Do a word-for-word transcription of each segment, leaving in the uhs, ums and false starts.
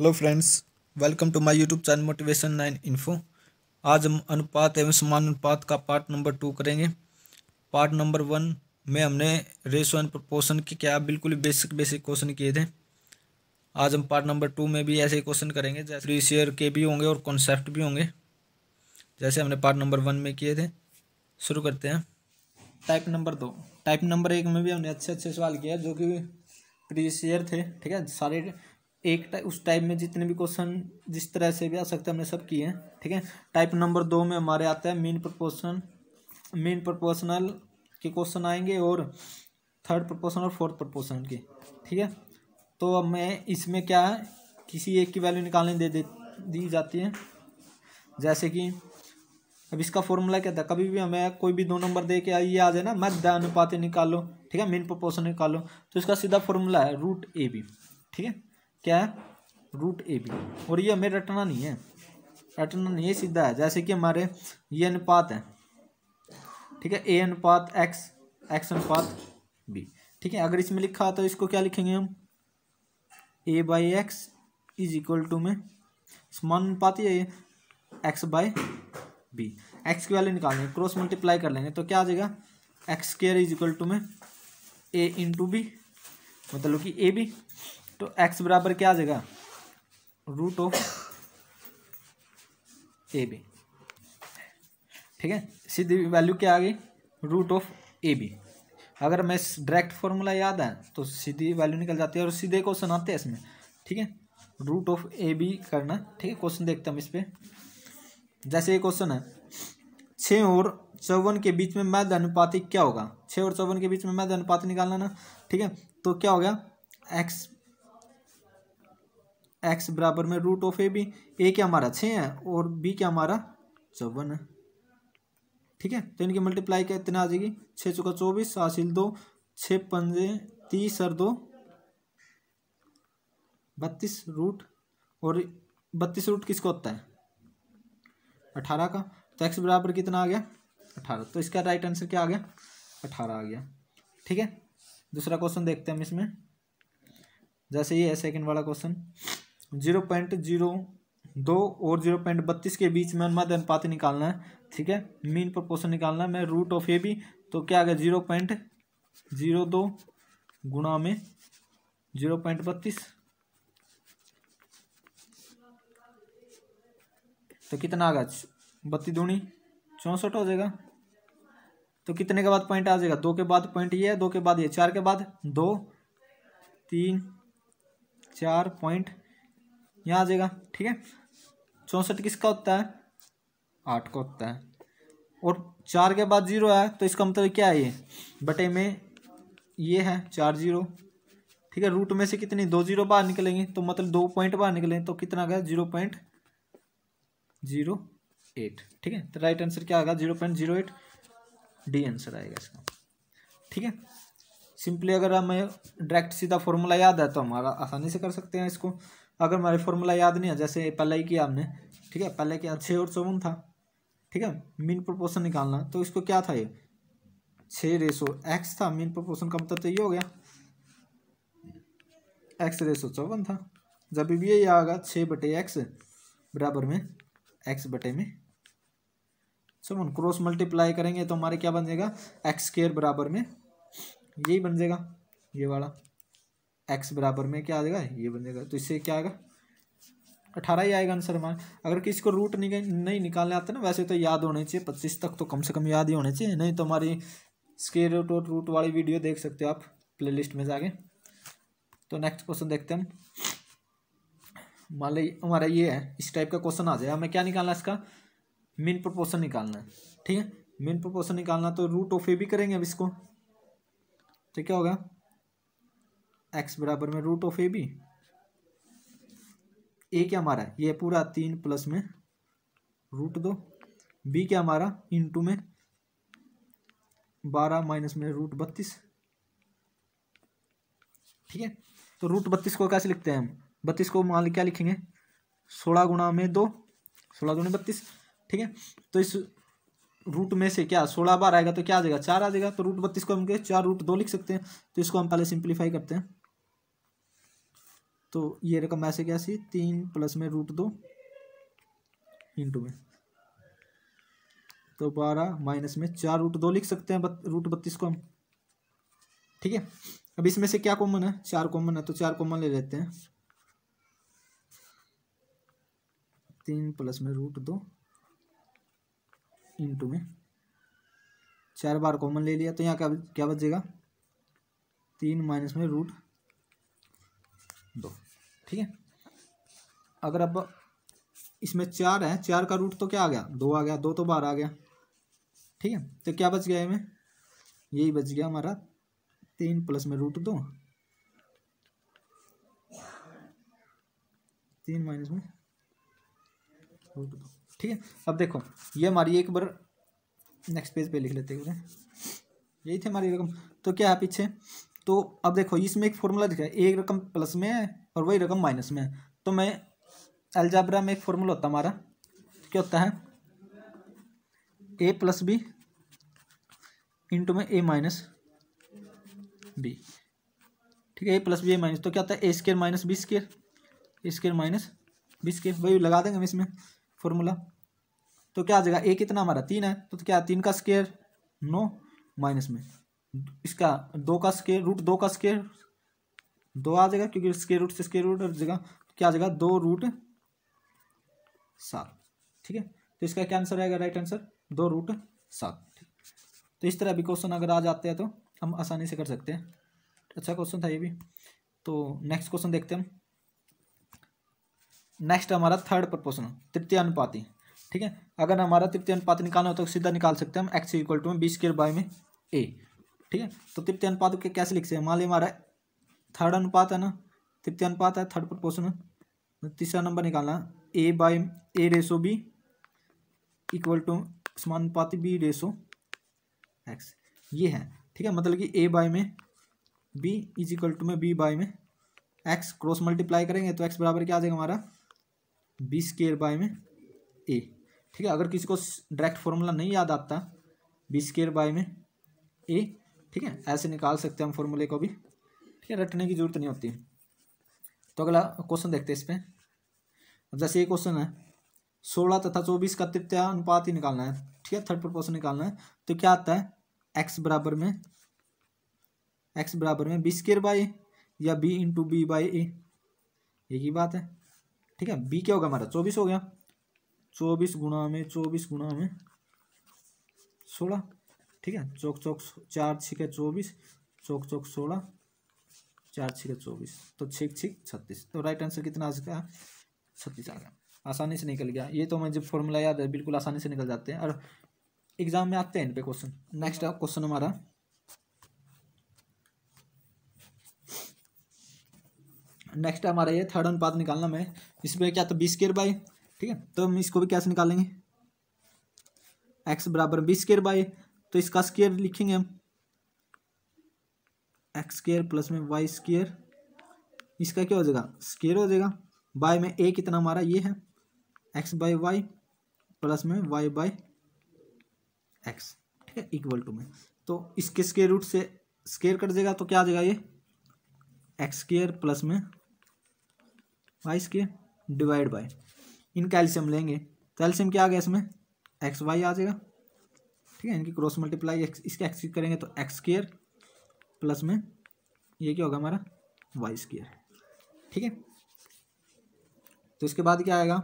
Hello friends, welcome to my YouTube channel motivation nine info. आज हम अनुपात एवं समानुपात का पार्ट नंबर टू करेंगे। पार्ट नंबर वन में हमने रेशो एंड प्रोपोर्शन के क्या बिल्कुल बेसिक बेसिक क्वेश्चन किए थे। आज हम पार्ट नंबर टू में भी ऐसे क्वेश्चन करेंगे, जैसे फ्री शेयर के भी होंगे और कॉन्सेप्ट भी होंगे, जैसे हमने पार्ट नंबर वन में किए थे। शुरू करते हैं। टाइप नंबर दो। टाइप नंबर एक में भी हमने अच्छे अच्छे सवाल किया जो कि फ्री शेयर थे, ठीक है। सारे एक टाइप उस टाइप में जितने भी क्वेश्चन जिस तरह से भी आ सकते हैं हमने सब किए हैं, ठीक है। टाइप नंबर दो में हमारे आता है मीन प्रोपोर्शन, मीन प्रोपोर्शनल के क्वेश्चन आएंगे और थर्ड प्रोपोर्शन और फोर्थ प्रोपोर्शन के, ठीक है। तो अब मैं इसमें क्या है किसी एक की वैल्यू निकालने दे, दे दी जाती है। जैसे कि अब इसका फॉर्मूला क्या था, कभी भी हमें कोई भी दो नंबर दे के ये आ जाए ना, मध्य अनुपात निकालो, ठीक है, मीन प्रोपोर्शन निकालो, तो इसका सीधा फॉर्मूला है रूट ए बी, ठीक है। क्या है रूट ए बी, और ये हमें रटना नहीं है, रटना नहीं है, सीधा है। जैसे कि हमारे ये अनुपात है, ठीक है, ए अनुपात एक्स, एक्स अनुपात बी, ठीक है। अगर इसमें लिखा तो इसको क्या लिखेंगे हम, ए by x is equal to में समान अनुपात ही है एक्स बाई बी। एक्स की वैल्यू निकालेंगे, क्रॉस मल्टीप्लाई कर लेंगे तो क्या आ जाएगा x square is equal to में ए इंटू बी, मतलब कि ए बी। तो x बराबर क्या आ जाएगा रूट ऑफ ए बी, ठीक है। सीधी वैल्यू क्या आ गई रूट ऑफ ए बी। अगर मैं डायरेक्ट फॉर्मूला याद है तो सीधी वैल्यू निकल जाती है और सीधे क्वेश्चन आते हैं इसमें, ठीक है। रूट ऑफ ए बी करना, ठीक है। क्वेश्चन देखते हम इस पर। जैसे ये क्वेश्चन है, छः और चौवन के बीच में मध्य अनुपातिक क्या होगा, छः और चौवन के बीच में मध्य अनुपातिक निकालना ना, ठीक है। तो क्या हो गया एक्स एक्स बराबर में रूट ऑफ ए बी। ए क्या हमारा छः है और बी क्या हमारा चौवन है, ठीक है। तो इनकी मल्टीप्लाई क्या इतना आ जाएगी, छः चौका चौबीस, सात सिल दो, छः पंजे तीस और दो बत्तीस रूट, और बत्तीस रूट किसको होता है अठारह का। तो एक्स बराबर कितना आ गया अठारह, तो इसका राइट आंसर क्या आ गया अठारह आ गया, ठीक है। दूसरा क्वेश्चन देखते हैं हम इसमें। जैसे ये है सेकेंड वाला क्वेश्चन, जीरो पॉइंट जीरो दो और जीरो पॉइंट बत्तीस के बीच में मध्य अनुपात निकालना है, ठीक है। मीन प्रोपोर्शन निकालना है मैं रूट ऑफ ए बी, तो क्या आ गया जीरो पॉइंट जीरो दो गुणा में जीरो पॉइंट बत्तीस, तो कितना आ गया बत्तीस दूनी चौंसठ हो जाएगा। तो कितने के बाद पॉइंट आ जाएगा, दो के बाद पॉइंट ये है, दो के बाद ये, चार के बाद दो तीन चार पॉइंट यहाँ आ जाएगा, ठीक है। चौंसठ किसका होता है आठ का होता है, और चार के बाद जीरो है तो इसका मतलब क्या है ये बटे में ये है चार जीरो, ठीक है। रूट में से कितनी दो जीरो बाहर निकलेंगे, तो मतलब दो पॉइंट बाहर निकलेंगे, तो कितना गया जीरो पॉइंट जीरो एट, ठीक है। तो राइट आंसर क्या आएगा zero point zero eight, D answer आएगा इसका, ठीक है। सिंपली अगर हमें डायरेक्ट सीधा फॉर्मूला याद है तो हमारा आसानी से कर सकते हैं इसको। अगर हमारे फॉर्मूला याद नहीं है, जैसे पहले ही किया हमने, ठीक है, पहले क्या छः और चौवन था, ठीक है। मीन प्रोपोर्शन निकालना, तो इसको क्या था ये छः रेशो एक्स था, मीन प्रोपोर्शन का मतलब तो ये हो गया एक्स रेशो चौवन था। जब भी ये आ गया छः बटे एक्स बराबर में एक्स बटे में चौवन, क्रॉस मल्टीप्लाई करेंगे तो हमारे क्या बन जाएगा एक्स स्क्वायर बराबर में यही बन जाएगा, ये वाला x बराबर में क्या आ जाएगा ये बन जाएगा। तो इससे क्या आएगा अठारह ही आएगा आंसर हमारा। अगर किसी को रूट निक, नहीं निकालने आता ना, वैसे तो याद होने चाहिए पच्चीस तक तो कम से कम याद ही होने चाहिए, नहीं तो हमारी स्क्वायर रूट और रूट वाली वीडियो देख सकते हो आप प्लेलिस्ट में जाके। तो नेक्स्ट क्वेश्चन देखते हैं हम। मान ली हमारा ये है, इस टाइप का क्वेश्चन आ जाए, हमें क्या निकालना है इसका मीन प्रोपोर्शन निकालना है, ठीक है। मीन प्रोपोर्शन निकालना तो रूट ऑफ ए भी करेंगे अब इसको, तो क्या होगा एक्स बराबर में रूट ऑफ ए बी। ए क्या हमारा ये पूरा तीन प्लस में रूट दो, बी क्या हमारा इंटू में बारह माइनस में रूट बत्तीस, ठीक है। तो रूट बत्तीस को कैसे लिखते हैं हम, बत्तीस को मान क्या लिखेंगे सोलह गुणा में दो, सोलह दूनी बत्तीस, ठीक है। तो इस रूट में से क्या सोलह बार आएगा तो क्या आ जाएगा चार आ जाएगा, तो रूट बत्तीस को हम चार रूट दो लिख सकते हैं। तो इसको हम पहले सिंप्लीफाई करते हैं, तो ये रकम ऐसे क्या सी तीन प्लस में रूट दो इंटू में तो बारह माइनस में चार रूट दो लिख सकते हैं बत, रूट बत्तीस को हम। ठीक है, अब इसमें से क्या कॉमन है, चार कॉमन है तो चार कॉमन ले लेते हैं, तीन प्लस में रूट दो इंटू में चार बार कॉमन ले लिया तो यहाँ क्या क्या बचेगा तीन माइनस में रूट दो। ठीक है, अगर अब इसमें चार है, चार का रूट तो क्या आ गया दो आ गया, दो तो बारह आ गया। ठीक है, तो क्या बच गया इसमें, यही बच गया हमारा तीन प्लस में रूट दो, तीन माइनस में रूट दो। ठीक है, अब देखो ये हमारी एक बार नेक्स्ट पेज पे लिख लेते हैं, यही थी हमारी रकम। तो क्या है पीछे, तो अब देखो इसमें एक फॉर्मूला दिखा है, एक रकम प्लस में है और वही रकम माइनस में है। तो मैं अलजाब्रा में एक फॉर्मूला होता है हमारा, क्या होता है ए प्लस बी इंटू में ए माइनस बी। ठीक है, ए प्लस बी ए माइनस, तो क्या होता है ए स्केयर माइनस बी स्केयर, ए स्केयर माइनस बी स्केयर, वही लगा देंगे हम इसमें फॉर्मूला। तो क्या आ जाएगा ए कितना हमारा तीन है, तो क्या तीन का स्केयर नौ माइनस में इसका दो का स्केयर रूट दो का स्केयर दो आ जाएगा क्योंकि स्केयर रूट से स्केयर रूट हट जाएगा, क्या आ जाएगा दो रूट सात। ठीक है, तो इसका क्या आंसर आएगा, राइट आंसर दो रूट सात। तो इस तरह भी क्वेश्चन अगर आ जाते हैं तो हम आसानी से कर सकते हैं। अच्छा क्वेश्चन था ये भी। तो नेक्स्ट क्वेश्चन देखते हैं हम। नेक्स्ट हमारा थर्ड प्रपोर्शनल तृतीय अनुपाती। ठीक है, अगर हमारा तृतीय अनुपात निकालना हो तो सीधा निकाल सकते हैं हम एक्स इक्वल टू में बी स्केयर बाय में ए। ठीक है, तो तृतीय अनुपात के कैसे लिख सकते हैं, मान लिया हमारा थर्ड अनुपात है ना, तृतीय अनुपात है थर्ड प्रोपोर्शनल, तीसरा नंबर निकालना a by a ratio b equal to समानुपाती बी रेशो एक्स, ये है। ठीक है, मतलब कि ए बाय में बी इज इक्वल टू में बी बाय में एक्स, क्रॉस मल्टीप्लाई करेंगे तो एक्स बराबर क्या आ जाएगा हमारा बी स्केयर बाय में ए। ठीक है, अगर किसी को डायरेक्ट फॉर्मूला नहीं याद आता बी स्केयर बाय में ए, ठीक है ऐसे निकाल सकते हैं हम फॉर्मूले को भी। ठीक है, रटने की जरूरत नहीं होती। तो अगला क्वेश्चन देखते हैं इस पर। अब जैसे ये क्वेश्चन है सोलह तथा चौबीस का तृतीय अनुपात ही निकालना है। ठीक है, थर्ड प्रोपोर्शन निकालना है। तो क्या आता है एक्स बराबर में एक्स बराबर में बी स्केयर बाय ए या b into b by a, एक ही बात है। ठीक है, बी क्या होगा हमारा चौबीस हो गया, चौबीस गुणा में चौबीस गुणा में सोलह। ठीक है, चौक चौक चार छीके चौबीस, चौक चौक सोलह, चार छीके चौबीस, तो छीक छीक छत्तीस। तो राइट आंसर कितना आ गया, छत्तीस आ गया, आसानी से निकल गया। ये तो मैं जब फॉर्मूला याद है बिल्कुल आसानी से निकल जाते हैं और एग्जाम में आते हैं इन पे क्वेश्चन। नेक्स्ट क्वेश्चन हमारा नेक्स्ट हमारा ये थर्ड अनुपात निकालना में, इसमें क्या था बी स्केयर बाय। ठीक है, तो हम इसको भी कैसे निकालेंगे, एक्स बराबर बी स्केयर बाय, तो इसका स्केयर लिखेंगे हम एक्स स्केयर प्लस में वाई स्केयर, इसका क्या हो जाएगा स्केयर हो जाएगा, बाय में ए कितना हमारा ये है एक्स बाय वाई प्लस में वाई बाय एक्स। ठीक है, इक्वल टू में तो इसके स्केयर रूट से स्केयर कर देगा तो क्या आ जाएगा ये एक्स स्केयर प्लस में वाई स्केयर डिवाइड बाय, इनका एलसीएम लेंगे तो एलसीएम क्या आ गया इसमें एक्स वाई आ जाएगा। ठीक है, इनकी क्रॉस मल्टीप्लाई इसके एक्स करेंगे तो एक्स स्केयर प्लस में ये क्या होगा हमारा वाई स्केयर। ठीक है, तो इसके बाद क्या आएगा,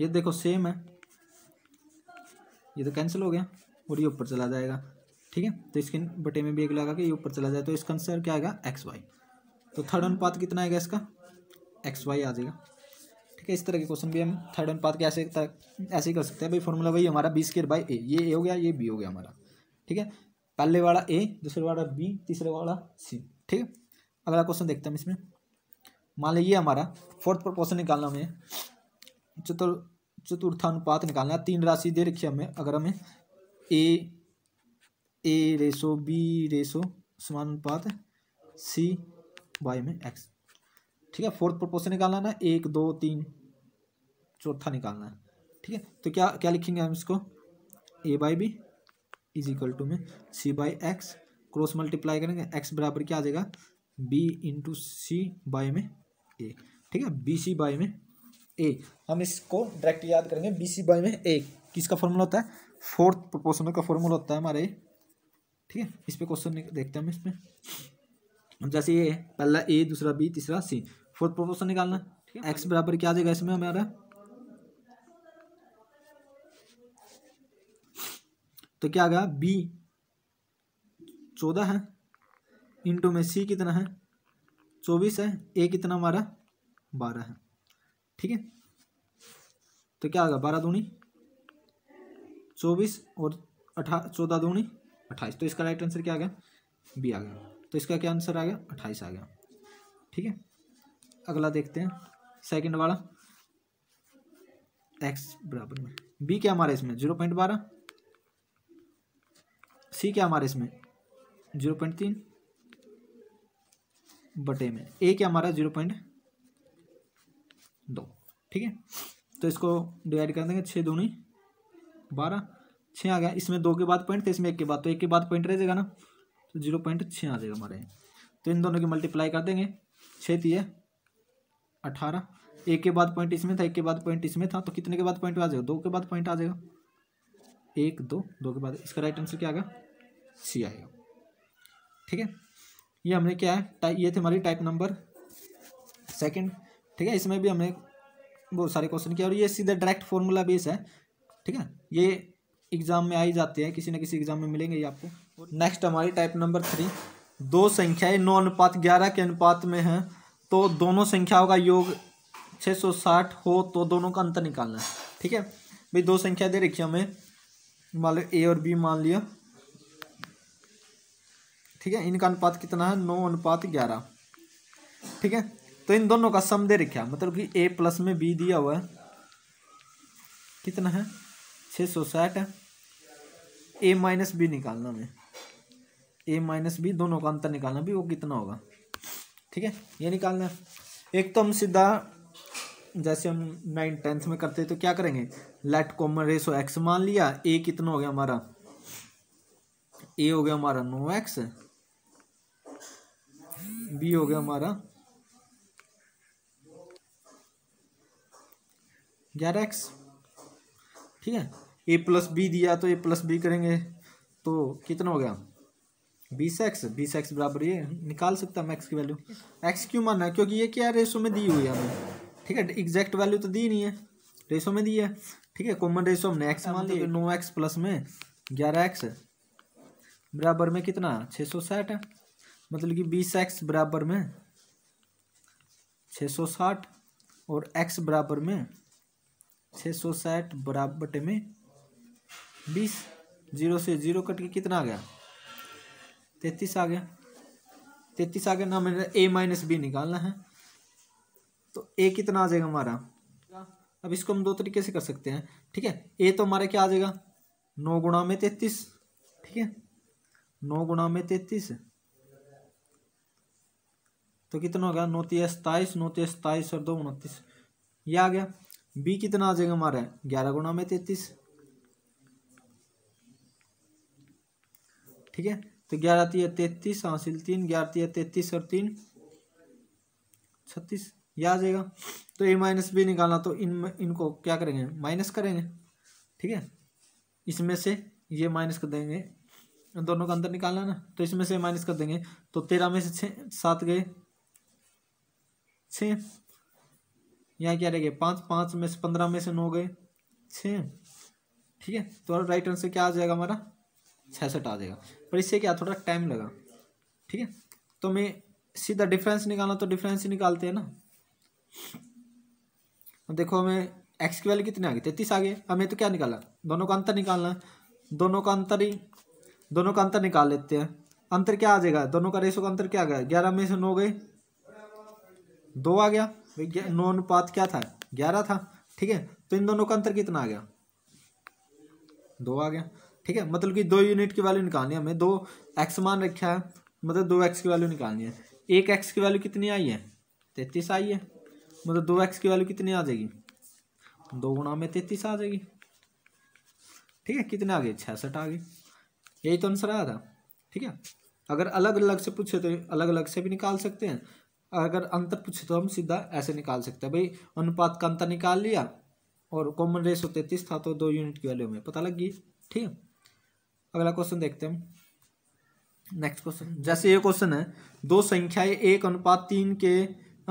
ये देखो सेम है, ये तो कैंसिल हो गया और ये ऊपर चला जाएगा। ठीक है, तो इसके बटे में भी एक लगा के ये ऊपर चला जाए तो इसका आंसर क्या आएगा एक्स वाई। तो थर्ड अनुपात कितना आएगा इसका एक्स वाई आ जाएगा। ठीक है, इस तरह के क्वेश्चन भी हम थर्ड अनुपात के ऐसे ऐसे ही कर सकते हैं भाई। फॉर्मूला वही हमारा बी स्केयर बाई ए, ये ए हो गया ये बी हो गया हमारा। ठीक है, पहले वाला ए, दूसरे वाला बी, तीसरे वाला सी। ठीक है, अगला क्वेश्चन देखते हैं इसमें। मान लीजिए हमारा फोर्थ प्रोपोर्शन निकालना, हमें चतुर चतुर्थानुपात निकालना है। तीन राशि दे रखी है हमें, अगर हमें a a ratio B ratio समानुपात सी बाय में एक्स। ठीक है, फोर्थ प्रोपोर्शन निकालना ना, एक दो तीन चौथा निकालना है। ठीक है, तो क्या क्या लिखेंगे हम इसको, ए by B is equal to में सी बाई एक्स, क्रॉस मल्टीप्लाई करेंगे एक्स बराबर क्या आ जाएगा बी इंटू सी बाय में ए, ठीक है, बी सी बाय में ए। हम इसको डायरेक्ट याद करेंगे, बी सी बाय में ए किसका फॉर्मूला होता है, फोर्थ प्रोपोर्शनल का फॉर्मूला होता है हमारे, ठीक है। इस पर क्वेश्चन देखते हैं हम, इसमें जैसे ये पहला ए, दूसरा बी, तीसरा सी, फोर्थ प्रोपोर्शन निकालना, ठीक है। एक्स बराबर क्या आ जाएगा इसमें हमारा, तो क्या आ गया बी चौदह है इंटू में सी कितना है चौबीस है, ए कितना हमारा बारह है, ठीक है। तो क्या आ गया बारह दूनी चौबीस और अठा चौदह दूनी अट्ठाईस, तो इसका राइट आंसर क्या आ गया बी आ गया। तो इसका क्या आंसर आ गया अट्ठाईस आ गया, ठीक है। अगला देखते हैं सेकंड वाला, एक्स बराबर में बी क्या हमारे इसमें जीरो पॉइंट बारह, सी क्या हमारे इसमें जीरो पॉइंट तीन बटे में, ए क्या हमारा जीरो पॉइंट दो, ठीक है। तो इसको डिवाइड कर देंगे, छः दूनी बारह, छः आ गया, इसमें दो के बाद पॉइंट थे, इसमें एक के बाद, तो एक के बाद पॉइंट रह जाएगा ना, तो जीरो पॉइंट छः आ जाएगा हमारे। तो इन दोनों की मल्टीप्लाई कर देंगे, छः थी अठारह, एक के बाद पॉइंट इसमें था, एक के बाद पॉइंट इसमें था, तो कितने के बाद पॉइंट आ जाएगा, दो के बाद पॉइंट आ जाएगा, एक दो, दो के बाद। इसका राइट आंसर क्या आ गया सी आएगा, ठीक है। ये हमने क्या है, ये थे हमारी टाइप नंबर सेकंड, ठीक है। इसमें भी हमने बहुत सारे क्वेश्चन किया और ये सीधा डायरेक्ट फॉर्मूला बेस है, ठीक है। ये एग्जाम में आ ही जाते हैं, किसी ना किसी एग्जाम में मिलेंगे ये आपको। नेक्स्ट हमारी टाइप नंबर थ्री, दो संख्याएं नौ अनुपात ग्यारह के अनुपात में हैं तो दोनों संख्याओं का योग छः सौ साठ हो तो दोनों का अंतर निकालना है, ठीक है। भाई दो संख्या दे रखी हमें, मान लो ए और बी मान लिया, ठीक है। इनका अनुपात कितना है नौ अनुपात ग्यारह, ठीक है। तो इन दोनों का सम दे रखा, मतलब कि ए प्लस में बी दिया हुआ है, कितना है छः सौ साठ है, ए माइनस बी निकालना हमें, ए माइनस बी दोनों का अंतर निकालना, भी वो कितना होगा, ठीक है, ये निकालना है। एक तो हम सीधा जैसे हम नाइन टेंथ में करते हैं तो क्या करेंगे, लेट कॉमन रेशो एक्स मान लिया, ए कितना हो गया हमारा, ए हो गया हमारा नो एक्स, बी हो गया हमारा ग्यारह एक्स, ठीक है। ए प्लस बी दिया तो ए प्लस बी करेंगे तो कितना हो गया बीस एक्स, बीस एक्स बराबर, ये निकाल सकता हूँ एक्स की वैल्यू। एक्स क्यों माना है, क्योंकि ये क्या है रेशो में दी हुई है हमें, ठीक है। एग्जैक्ट वैल्यू तो दी नहीं है, रेशो में दी है, ठीक है। कॉमन रेशो हमने एक्स मान लिया, नौ एक्स प्लस में ग्यारह एक्स बराबर में कितना छः सौ साठ है, मतलब कि बीस एक्स बराबर में छः सौ साठ और एक्स बराबर में छः सौ साठ बराबर में बीस, जीरो से जीरो कट के कितना आ गया तैंतीस आ गया, तैंतीस आ गया ना। मैंने ए माइनस बी निकालना है तो ए कितना आ जाएगा हमारा, अब इसको हम दो तरीके से कर सकते हैं, ठीक है। ए तो हमारा क्या आ जाएगा नौ गुणा में तैंतीस, ठीक है, नौ गुणा में तैंतीस तो कितना होगा नौ तीन सताईस, नौ तीन सताईस और दो उनतीस, ये आ गया। बी कितना आ जाएगा हमारा ग्यारह गुणा में तैंतीस, ठीक है। तो ग्यारह तीन तैंतीस हासिल तीन, ग्यारह तीन तैंतीस और तीन छत्तीस, यह आ जाएगा। तो ए माइनस बी निकालना, तो इन इनको क्या करेंगे माइनस करेंगे, ठीक है। इसमें से ये माइनस कर देंगे, दोनों का अंतर निकालना ना, तो इसमें से माइनस कर देंगे, तो तेरह में से छः सात गए छः, यहाँ क्या रह गया पाँच, पाँच में से पंद्रह में से नौ गए छः, ठीक है। तो राइट आंसर क्या आ जाएगा हमारा छियासठ आ जाएगा, पर इससे क्या थोड़ा टाइम लगा, ठीक है। तो मैं सीधा डिफरेंस निकालना, तो डिफरेंस ही निकालते हैं ना। देखो हमें एक्स की वैल्यू कितनी आ गई तैंतीस आ गई, हमें तो क्या निकाला दोनों का अंतर निकालना है, दोनों का अंतर ही दोनों का अंतर निकाल लेते हैं। अंतर क्या आ जाएगा, दोनों का रेशो का अंतर क्या आ गया ग्यारह में से नौ गए दो आ गया, नौ अनुपात क्या था ग्यारह था, ठीक है। तो इन दोनों का अंतर कितना आ गया दो आ गया, ठीक है। मतलब कि दो यूनिट की वैल्यू निकालनी है हमें, दो एक्स मान रखा है, मतलब दो एक्स की वैल्यू निकालनी है। एक एक्स की वैल्यू कितनी आई है तैंतीस आई है, मतलब दो एक्स की वैल्यू कितनी आ जाएगी दो गुणा में तैंतीस आ जाएगी, ठीक है। कितने आ गए छियासठ आ गए, यही तो आंसर आया था, ठीक है। अगर अलग अलग से पूछे तो अलग अलग से भी निकाल सकते हैं, अगर अंतर पूछे तो हम सीधा ऐसे निकाल सकते हैं। भाई अनुपात का अंतर निकाल लिया और कॉमन रेशो तैंतीस था तो दो यूनिट की वैल्यू में पता लग गई। ठीक है, अगला क्वेश्चन देखते हैं। नेक्स्ट क्वेश्चन, जैसे ये क्वेश्चन है, दो संख्याएं एक अनुपात तीन के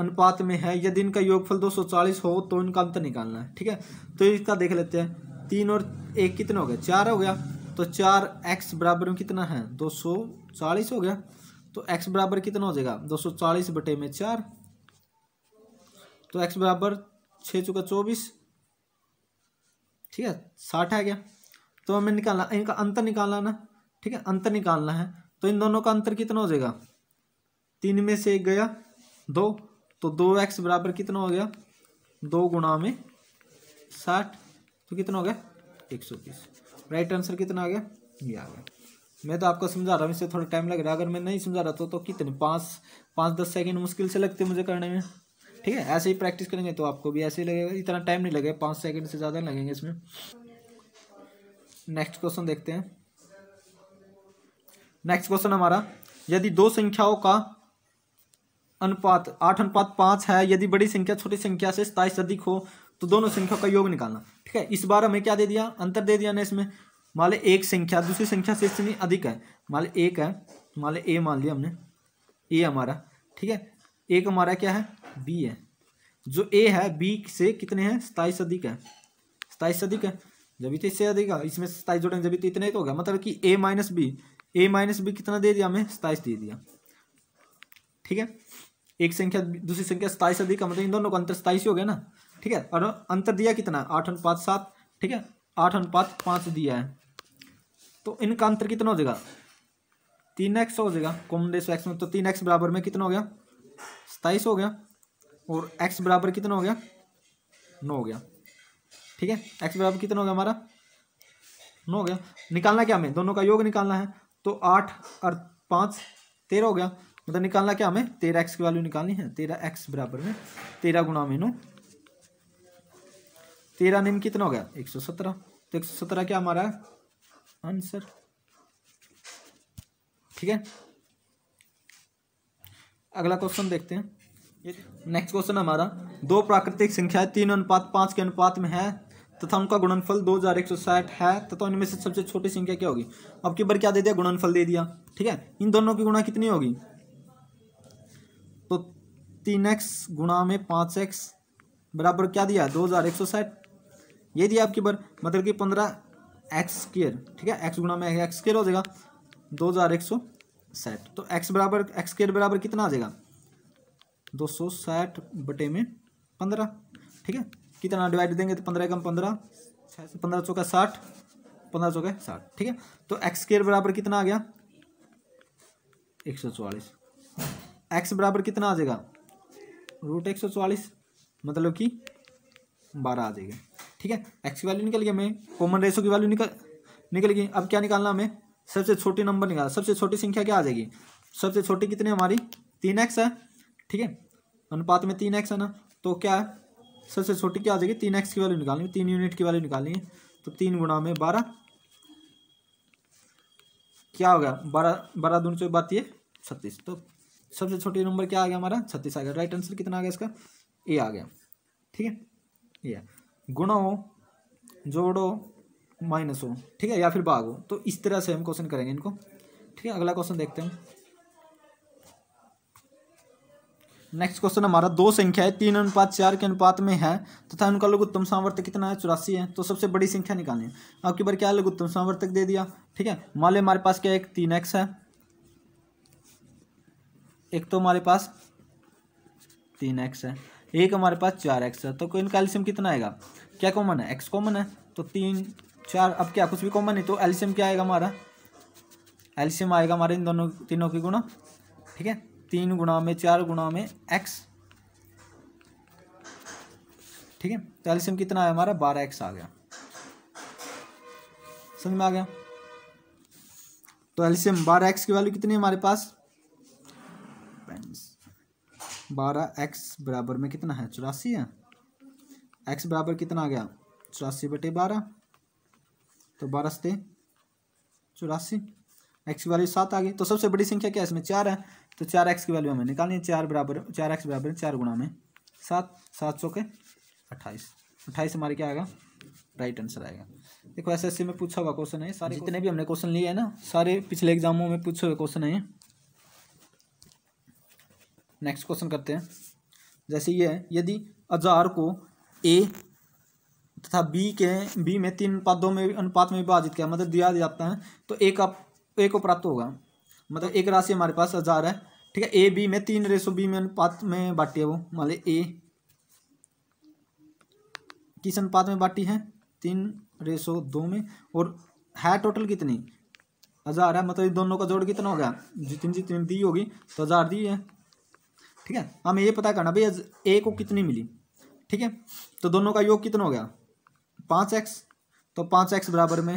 अनुपात में है, यदि इनका योगफल दो सौ चालीस हो तो इनका अंतर निकालना है। ठीक है, तो इसका देख लेते हैं। तीन और एक कितना हो गया, चार हो गया। तो चार एक्स बराबर में कितना है, दो सौ चालीस हो गया। तो एक्स बराबर कितना हो जाएगा, दो सौ चालीस बटे में चार। तो एक्स बराबर छः चुका चौबीस, ठीक है, साठ आ गया। तो हमें निकालना, इनका अंतर निकालना ना, ठीक है, अंतर निकालना है। तो इन दोनों का अंतर कितना हो जाएगा, तीन में से एक गया दो, तो दो एक्स बराबर कितना हो गया, दो गुणा में साठ, तो कितना हो गया एक सौ तीस। राइट आंसर कितना आ गया, ये आ गया। मैं तो आपको समझा रहा हूँ, इससे थोड़ा टाइम लग रहा है। अगर मैं नहीं समझा रहा तो, तो कितने पाँच पाँच दस सेकेंड मुश्किल से लगते मुझे करने में। ठीक है, ऐसे ही प्रैक्टिस करेंगे तो आपको भी ऐसे ही लगेगा, इतना टाइम नहीं लगेगा, पाँच सेकेंड से ज़्यादा नहीं लगेंगे इसमें। नेक्स्ट क्वेश्चन देखते हैं। नेक्स्ट क्वेश्चन हमारा, यदि दो संख्याओं का अनुपात आठ अनुपात पाँच है, यदि बड़ी संख्या छोटी संख्या से सताईस अधिक हो तो दोनों संख्याओं का योग निकालना। ठीक है, इस बार हमें क्या दे दिया, अंतर दे दिया ना। इसमें मान ले एक संख्या दूसरी संख्या से इतनी अधिक है, मान ले एक है, मान ले ए मान लिया हमने, ए हमारा, ठीक है, एक हमारा क्या है बी है, जो ए है बी से कितने हैं, सताईस अधिक है, सताईस अधिक है, जब तो इससे अधिक है, इसमें सताईस जोड़ेंगे जब तो इतना ही तो होगा, मतलब कि a minus b, A minus b कितना दे दिया हमें, सताईस दे दिया। ठीक है, एक संख्या दूसरी संख्या सताईस अधिक, मतलब इन दोनों का अंतर सताईस हो गया ना। ठीक है, और अंतर दिया कितना, आठ अनुपात सात, ठीक है, आठ अनुपात पाँच दिया है। तो इनका अंतर कितना हो जाएगा, तीन एक्स हो जाएगा, कॉमन रेशो एक्स में, तो तीन एक्स बराबर में कितना हो गया, सताईस हो गया, और एक्स बराबर कितना हो गया, नौ हो गया। ठीक है, एक्स बराबर कितना हो गया हमारा, नौ हो गया। निकालना क्या हमें, दोनों का योग निकालना है। तो आठ और पाँच तेरह हो गया, मतलब निकालना क्या हमें, तेरह एक्स की वैल्यू निकालनी है। तेरह एक्स बराबर में तेरह गुणा में नौ, तेरह निम्न कितना हो गया एक सौ सत्रह। तो एक सौ सत्रह क्या हमारा आंसर। ठीक है, अगला क्वेश्चन देखते हैं। नेक्स्ट क्वेश्चन हमारा, दो प्राकृतिक संख्याएं तीन अनुपात पाँच के अनुपात में है तथा उनका गुणनफल दो हज़ार एक सौ साठ है तथा उनमें से सबसे छोटी संख्या क्या होगी। अब की बार क्या दे दिया, गुणनफल दे दिया। ठीक है, इन दोनों की गुणा कितनी होगी, तो तीन एक्स गुणा में पाँच एक्स बराबर क्या दिया, दो हज़ार एक सौ साठ, ये दिया आपकी बार, मतलब कि पंद्रह एक्स स्क्र, ठीक है, एक्स गुणा में एक्स स्क्र हो जाएगा, दो हज़ार एक सौ साठ। तो एक्स बराबर एक्स स्क्र बराबर कितना आ जाएगा, दो सौ साठ बटे में पंद्रह। ठीक है, कितना डिवाइड देंगे, तो पंद्रह कम पंद्रह, छः से पंद्रह चौका साठ, पंद्रह चौका साठ। ठीक है, तो एक्स स्क्र बराबर कितना आ गया, एक सौ चौवालीस। एक्स बराबर कितना आ जाएगा, रूट एक सौ चौवालीस, मतलब कि बारह आ जाएगा। ठीक है, एक्स की वैल्यू निकल गई, मैं कॉमन रेशो की वैल्यू निकल निकल गई। अब क्या निकालना हमें, सबसे छोटी नंबर निकाला, सबसे छोटी संख्या क्या आ जाएगी, सबसे छोटी कितनी हमारी, तीन एक्स है। ठीक है, अनुपात में तीन एक्स है ना, तो क्या है सबसे छोटी क्या आ जाएगी, तीन एक्स की वैल्यू निकालनी है, तीन यूनिट की वैल्यू निकालनी है। तो तीन गुणा में बारह, क्या हो गया, बारह बारह दून चौबीस बात ये छत्तीस। तो सबसे छोटी नंबर क्या आ गया हमारा, छत्तीस आ गया। राइट आंसर कितना आ गया इसका, ए आ गया। ठीक है, ये गुणा हो जोड़ो माइनस हो, ठीक है, या फिर भाग हो, तो इस तरह से हम क्वेश्चन करेंगे इनको। ठीक है, अगला क्वेश्चन देखते हैं। नेक्स्ट क्वेश्चन हमारा, दो संख्याएं तीन अनुपात चार के अनुपात में है तथा उनका लघुत्तम सामर्थ्य कितना है, चौरासी है। तो सबसे बड़ी संख्या निकालनी है। आपकी बार क्या लघुत्तम सामर्थ्यक दे दिया। ठीक है, मान लें हमारे पास क्या, एक तीन एक्स है, एक तो हमारे पास तीन एक्स है, एक हमारे पास चार एक्स है। तो कोई इनका एलसीएम कितना आएगा, क्या कॉमन है, एक्स कॉमन है, तो तीन चार, अब क्या कुछ भी कॉमन है, तो एलसीएम क्या आएगा हमारा, एलसीएम आएगा हमारे इन दोनों तीनों की गुणा। ठीक है, तीन गुणा में चार गुणा में एक्स। ठीक है, तो एलसीएम कितना है हमारा, बारह एक्स आ गया। समझ में आ गया, तो एलसीएम बारह एक्स की वैल्यू कितनी है हमारे पास, बारह एक्स बराबर में कितना है, चौरासी है। एक्स बराबर कितना आ गया, चौरासी बटे बारह, तो बारह से चौरासी। एक्स की वैल्यू सात आ गई। तो सबसे बड़ी संख्या क्या है, इसमें चार है, तो चार एक्स की वैल्यू हमें निकालनी है। चार बराबर चार एक्स बराबर चार गुणा में सात, सात सौ के अट्ठाईस, अट्ठाईस हमारे क्या आएगा राइट आंसर आएगा। देखो एसएससी में पूछा हुआ क्वेश्चन है, सारे जितने भी हमने क्वेश्चन लिए हैं ना सारे पिछले एग्जामों में पूछे हुए क्वेश्चन है। नेक्स्ट क्वेश्चन करते हैं, जैसे ये है, यदि अजार को ए तथा बी के बी में तीन अनुपातों में अनुपात में विभाजित किया मतलब दिया जाता है तो ए का ए को प्राप्त होगा, मतलब एक राशि हमारे पास हजार है, ठीक है। ए बी में तीन रेशो बी में अनुपात में बांटी है, वो मान ले ए किस अनुपात में बांटी है तीन रेशो दो में, और है टोटल कितनी हजार है, मतलब दोनों का जोड़ कितना होगा जितनी जितनी दी होगी तो हजार दी है, ठीक है। हमें ये पता करना भाई ए को कितनी मिली, ठीक है। तो दोनों का योग कितना हो गया पाँच एक्स, तो पाँच एक्स बराबर में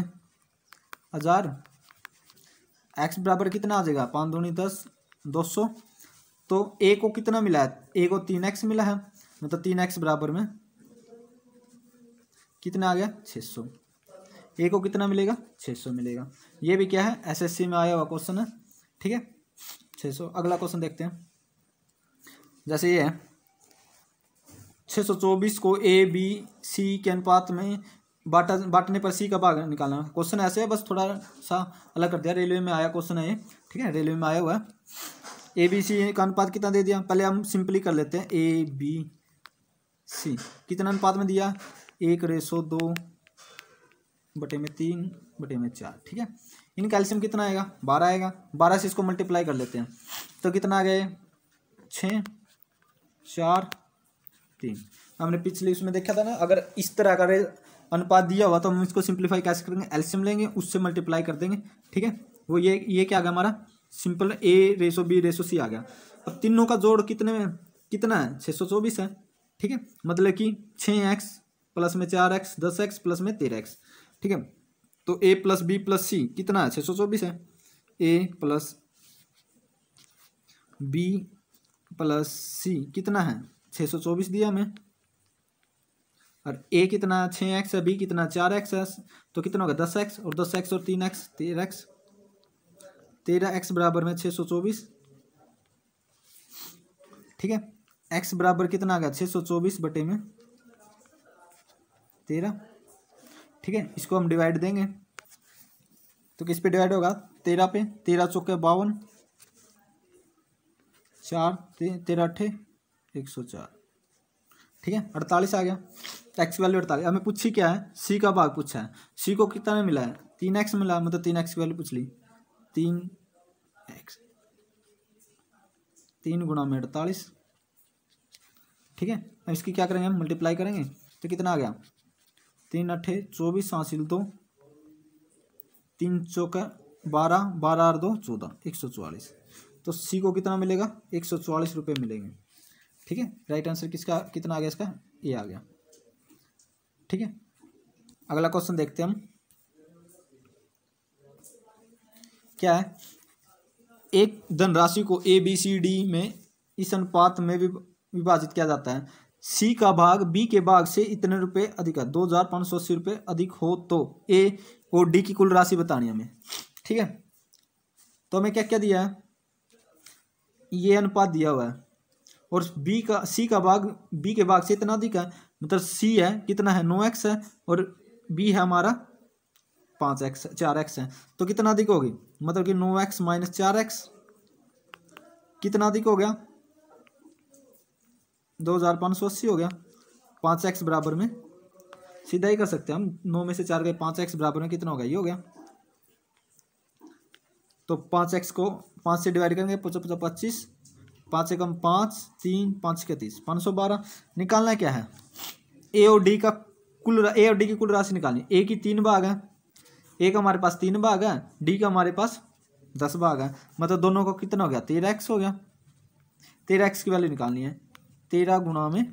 हजार, एक्स बराबर कितना आ जाएगा पाँच दूनी दस दो सौ। तो ए को कितना मिला है, ए को तीन एक्स मिला है, मतलब तीन एक्स बराबर में कितना आ गया छः सौ। ए को कितना मिलेगा छः सौ मिलेगा। ये भी क्या है एसएससी में आया हुआ क्वेश्चन है, ठीक है छः सौ। अगला क्वेश्चन देखते हैं, जैसे ये है छः सौ चौबीस को ए बी सी के अनुपात में बांटा बांटने पर सी का भाग निकालना। क्वेश्चन ऐसे है बस थोड़ा सा अलग कर दिया, रेलवे में आया क्वेश्चन है ये, ठीक है रेलवे में आया हुआ है। ए बी सी का अनुपात कितना दे दिया, पहले हम सिंपली कर लेते हैं ए बी सी कितना अनुपात में दिया एक रेशो दो बटे में तीन बटे में चार, ठीक है। इनका एलसीएम कितना आएगा बारह आएगा, बारह से इसको मल्टीप्लाई कर लेते हैं तो कितना आ गया छः चार तीन। हमने पिछले उसमें देखा था ना, अगर इस तरह का अनुपात दिया हुआ तो हम इसको सिंप्लीफाई कैसे करेंगे, एलसीएम लेंगे उससे मल्टीप्लाई कर देंगे, ठीक है। वो ये ये क्या आ गया हमारा simple a ratio B ratio c आ गया। अब तीनों का जोड़ कितने में कितना है छः सौ चौबीस है, ठीक है। मतलब कि छः एक्स प्लस में चार एक्स दस एक्स प्लस में तेरह एक्स, ठीक है। तो ए प्लस बी प्लस सी कितना है छः सौ चौबीस है, ए प्लस बी प्लस सी कितना है छः सौ चौबीस दिया हमें, और ए कितना छः एक्स है बी कितना चार एक्स है, तो कितना होगा दस एक्स और दस एक्स और तीन एक्स तेरह एक्स, तेरह एक्स बराबर में छः सौ चौबीस, ठीक है। एक्स बराबर कितना आ गया छः सौ चौबीस बटे में तेरह, ठीक है। इसको हम डिवाइड देंगे तो किस पे डिवाइड होगा तेरह पे, तेरह चौके बावन चार ते, तेरह अट्ठे एक सौ चार, ठीक है अड़तालीस आ गया। एक्स वैल्यू अड़तालीस। हमें पूछी क्या है सी का भाग पूछा है, सी को कितना मिला है तीन एक्स मिला, मतलब तीन एक्स की वैल्यू पूछ ली तीन एक्स तीन गुणा में अड़तालीस, ठीक है। अब इसकी क्या करेंगे हम मल्टीप्लाई करेंगे तो कितना आ गया तीन अट्ठे चौबीस हासिल दो तीन चौका बारह बारह और दो चौदह एक सौ चौवालीस। तो सी को कितना मिलेगा एक सौ चौवालीस रुपये मिलेंगे, ठीक है। राइट आंसर किसका कितना आ गया इसका ये आ गया, ठीक है। अगला क्वेश्चन देखते हैं हम, क्या है एक धनराशि को ए बी सी डी में इस अनुपात में विभाजित किया जाता है, सी का भाग बी के भाग से इतने रुपए अधिक है दो हजार पाँच सौ अस्सी रुपये अधिक हो तो ए और डी की कुल राशि बतानी हमें, ठीक है। तो हमें क्या क्या दिया है ये अनुपात दिया हुआ है, और बी का सी का भाग बी के भाग से इतना अधिक है, मतलब सी है कितना है नौ एक्स है और बी है हमारा पाँच एक्स चार एक्स है, तो कितना अधिक होगी मतलब कि नौ एक्स माइनस चार एक्स कितना अधिक हो गया दो हज़ार पाँच सौ अस्सी हो गया। पाँच एक्स बराबर में सीधा ही कर सकते हैं हम, नौ में से चार गए पाँच एक्स बराबर में कितना होगा ये हो गया, तो पाँच एक्स को पाँच से डिवाइड करेंगे पचा पचा पच्चीस पाँच एकम पाँच तीन पाँच के तीस पाँच सौ बारह। निकालना क्या है ए और डी का कुल, ए और डी की कुल राशि निकालनी। ए की तीन भाग है, ए का हमारे पास तीन भाग है, डी का हमारे पास दस भाग है, मतलब दोनों को कितना हो गया तेरह एक्स हो गया। तेरह एक्स की वैल्यू निकालनी है तेरह गुणा में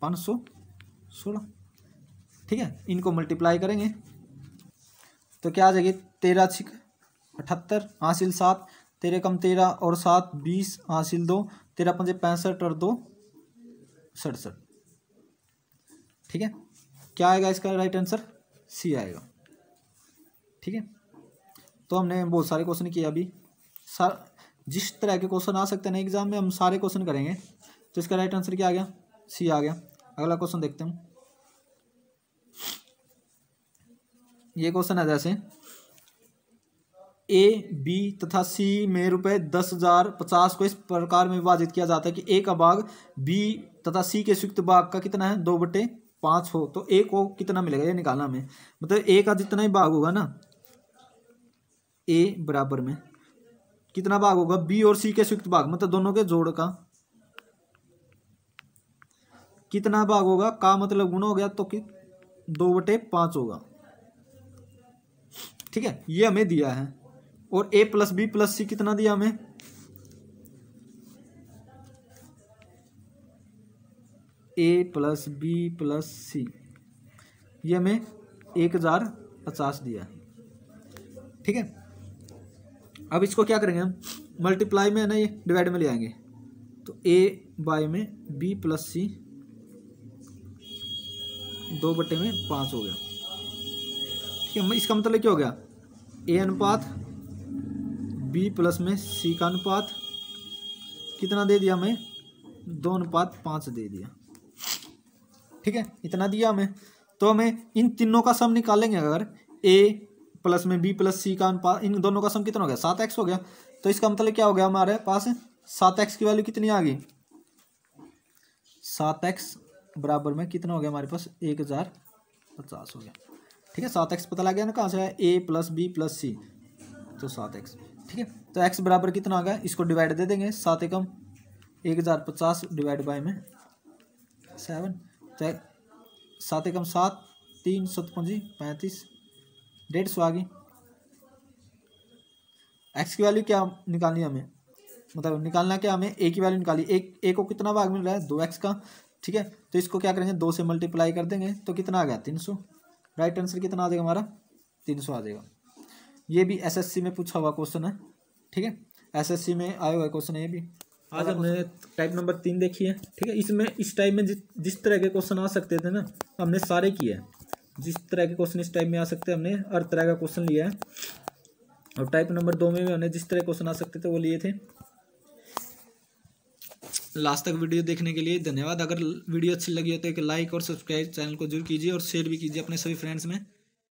पाँच सौ सोलह, ठीक है। इनको मल्टीप्लाई करेंगे तो क्या आ जाएगी तेरह छिक अठहत्तर हासिल सात तेरह कम तेरह और सात बीस हासिल दो तेरह पंजे पैंसठ और दो सड़सठ, ठीक है। क्या आएगा इसका राइट आंसर सी आएगा, ठीक है। तो हमने बहुत सारे क्वेश्चन किए अभी, सार जिस तरह के क्वेश्चन आ सकते हैं एग्जाम में हम सारे क्वेश्चन करेंगे। तो इसका राइट आंसर क्या आ गया? सी आ गया। अगला क्वेश्चन देखते हैं। ये क्वेश्चन है जैसे ए बी तथा सी में रुपए दस हजार पचास को इस प्रकार में विभाजित किया जाता है कि ए का भाग बी तथा सी के संयुक्त भाग का कितना है, दो बटे पाँच हो, तो ए को कितना मिलेगा ये निकालना हमें। मतलब ए का जितना ही भाग होगा ना, ए बराबर में कितना भाग होगा बी और सी के संयुक्त भाग, मतलब दोनों के जोड़ का कितना भाग होगा, का मतलब गुणा हो गया तो कि दो बटे पाँच होगा। ठीक है, ये हमें दिया है। और a प्लस बी प्लस सी कितना दिया हमें, a प्लस बी प्लस सी, ये हमें एक हजार पचास दिया है। ठीक है, अब इसको क्या करेंगे हम, मल्टीप्लाई में है ना, ये डिवाइड में ले आएंगे। तो a बाय में b प्लस सी दो बटे में पाँच हो गया। ठीक है, इसका मतलब क्या हो गया, a अनुपात b प्लस में c का अनुपात कितना दे दिया हमें, दो अनुपात पाँच दे दिया। ठीक है, इतना दिया हमें। तो हमें इन तीनों का सम निकालेंगे। अगर a प्लस में b प्लस c का अनुपात, इन दोनों का सम कितना हो गया, सात एक्स हो गया। तो इसका मतलब क्या हो गया, हमारे पास सात एक्स की वैल्यू कितनी आ गई, सात एक्स बराबर में कितना हो गया हमारे पास, एक हजार पचास हो गया। ठीक है, सात एक्स पता लग गया ना कहाँ से है, a प्लस बी प्लस सी, तो सात एक्स। ठीक है, तो x बराबर कितना आ गया, इसको डिवाइड दे देंगे, सात एकम एक हज़ार पचास डिवाइड बाई में सेवन, तो सात एकम सात, तीन सतपुंजी पैंतीस, डेढ़ सौ आ गई। एक्स की वैल्यू क्या निकालनी हमें, मतलब निकालना क्या हमें, a की वैल्यू निकाली, एक a को कितना भाग मिल रहा है, दो एक्स का। ठीक है, तो इसको क्या करेंगे, दो से मल्टीप्लाई कर देंगे, तो कितना आ गया, तीन सौ। राइट आंसर कितना आ जाएगा हमारा, तीन सौ आ जाएगा। ये भी एसएससी में पूछा हुआ क्वेश्चन है। ठीक है, एसएससी में आया हुआ क्वेश्चन है ये भी। आज हमने टाइप नंबर तीन देखी है। ठीक है, इसमें इस टाइप में जिस जिस तरह के क्वेश्चन आ सकते थे ना, हमने सारे किए हैं। जिस तरह के क्वेश्चन इस टाइप में आ सकते हैं, हमने हर तरह का क्वेश्चन लिया है। और टाइप नंबर दो में भी हमने जिस तरह क्वेश्चन आ सकते थे वो लिए थे। लास्ट तक वीडियो देखने के लिए धन्यवाद। अगर वीडियो अच्छी लगी हो तो एक लाइक और सब्सक्राइब चैनल को जरूर कीजिए और शेयर भी कीजिए अपने सभी फ्रेंड्स में।